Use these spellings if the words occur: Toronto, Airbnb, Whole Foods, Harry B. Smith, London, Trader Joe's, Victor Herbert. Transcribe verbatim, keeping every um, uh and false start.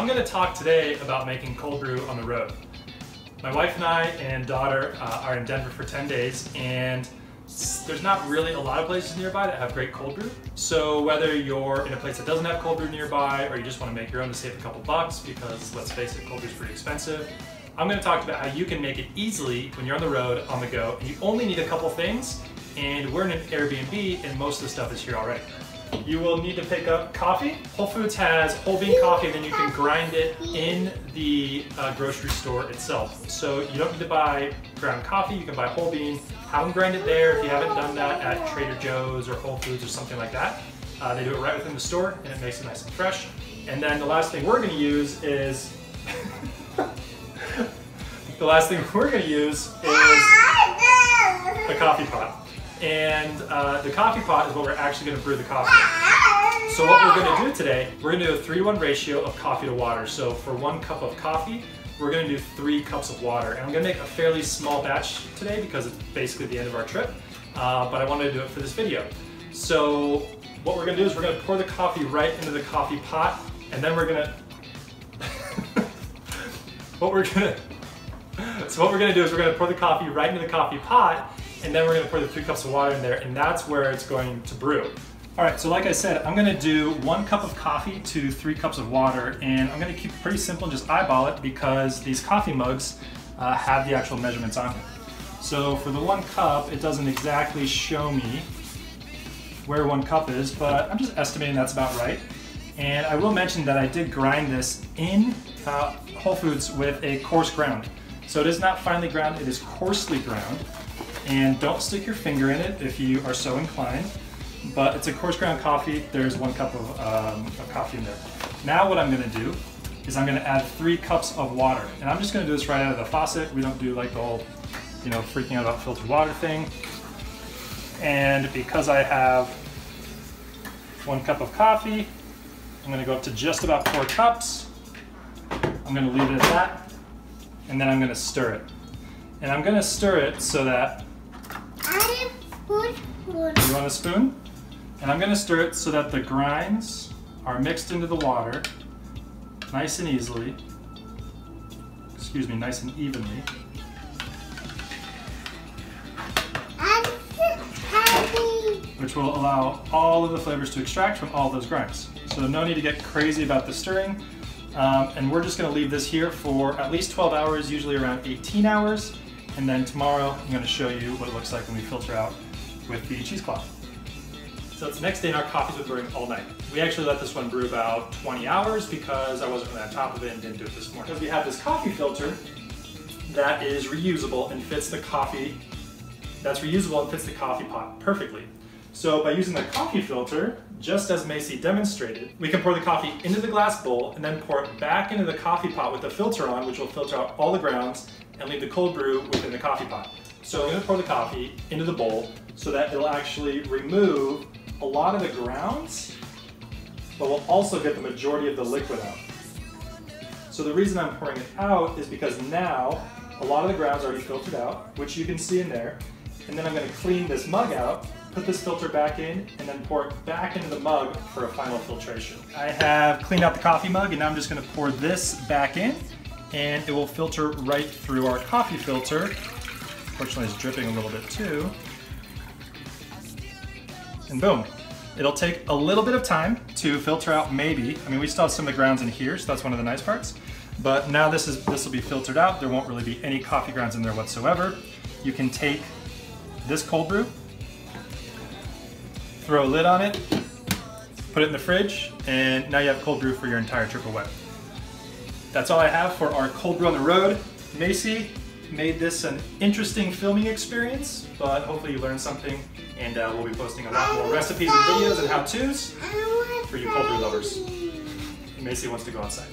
I'm going to talk today about making cold brew on the road. My wife and I and daughter uh, are in Denver for ten days, and there's not really a lot of places nearby that have great cold brew. So whether you're in a place that doesn't have cold brew nearby, or you just want to make your own to save a couple bucks, because let's face it, cold brew is pretty expensive, I'm going to talk about how you can make it easily when you're on the road, on the go, and you only need a couple things. And we're in an Airbnb, and most of the stuff is here already. You will need to pick up coffee. Whole Foods has whole bean coffee, and then you can grind it in the uh, grocery store itself. So you don't need to buy ground coffee, you can buy whole bean. Have them grind it there if you haven't done that at Trader Joe's or Whole Foods or something like that. Uh, they do it right within the store, and it makes it nice and fresh. And then the last thing we're gonna use is, the last thing we're gonna use is a coffee pot. And uh, the coffee pot is what we're actually gonna brew the coffee in. So what we're gonna do today, we're gonna do a three to one ratio of coffee to water. So for one cup of coffee, we're gonna do three cups of water. And I'm gonna make a fairly small batch today because it's basically the end of our trip, uh, but I wanted to do it for this video. So what we're gonna do is we're gonna pour the coffee right into the coffee pot, and then we're gonna, what we're gonna, so what we're gonna do is we're gonna pour the coffee right into the coffee pot, and then we're gonna pour the three cups of water in there, and that's where it's going to brew. All right, so like I said, I'm gonna do one cup of coffee to three cups of water, and I'm gonna keep it pretty simple and just eyeball it, because these coffee mugs uh, have the actual measurements on them. So for the one cup, it doesn't exactly show me where one cup is, but I'm just estimating that's about right. And I will mention that I did grind this in uh, Whole Foods with a coarse ground. So it is not finely ground, it is coarsely ground. And don't stick your finger in it if you are so inclined, but it's a coarse ground coffee. There's one cup of, um, of coffee in there. Now what I'm gonna do is I'm gonna add three cups of water, and I'm just gonna do this right out of the faucet. We don't do like the whole, you know, freaking out about filtered water thing. And because I have one cup of coffee, I'm gonna go up to just about four cups. I'm gonna leave it at that, and then I'm gonna stir it. And I'm gonna stir it so that you want a spoon? And I'm gonna stir it so that the grinds are mixed into the water nice and easily. Excuse me, nice and evenly. Which will allow all of the flavors to extract from all those grinds. So no need to get crazy about the stirring. Um, and we're just gonna leave this here for at least twelve hours, usually around eighteen hours. And then tomorrow I'm gonna show you what it looks like when we filter out with the cheesecloth. So it's the next day, and our coffee's been brewing all night. We actually let this one brew about twenty hours because I wasn't really on top of it and didn't do it this morning. Because we have this coffee filter that is reusable and fits the coffee, that's reusable and fits the coffee pot perfectly. So by using the coffee filter, just as Macy demonstrated, we can pour the coffee into the glass bowl and then pour it back into the coffee pot with the filter on, which will filter out all the grounds and leave the cold brew within the coffee pot. So I'm gonna pour the coffee into the bowl so that it'll actually remove a lot of the grounds, but we'll also get the majority of the liquid out. So the reason I'm pouring it out is because now a lot of the grounds are already filtered out, which you can see in there. And then I'm gonna clean this mug out, put this filter back in, and then pour it back into the mug for a final filtration. I have cleaned out the coffee mug, and now I'm just gonna pour this back in, and it will filter right through our coffee filter. Fortunately, it's dripping a little bit too. And boom. It'll take a little bit of time to filter out, maybe. I mean, we still have some of the grounds in here, so that's one of the nice parts. But now this is this will be filtered out. There won't really be any coffee grounds in there whatsoever. You can take this cold brew, throw a lid on it, put it in the fridge, and now you have cold brew for your entire trip away. That's all I have for our cold brew on the road. Macy made this an interesting filming experience, but hopefully you learned something, and uh, we'll be posting a lot more recipes and videos and how-tos for you cold brew lovers. And Macy wants to go outside.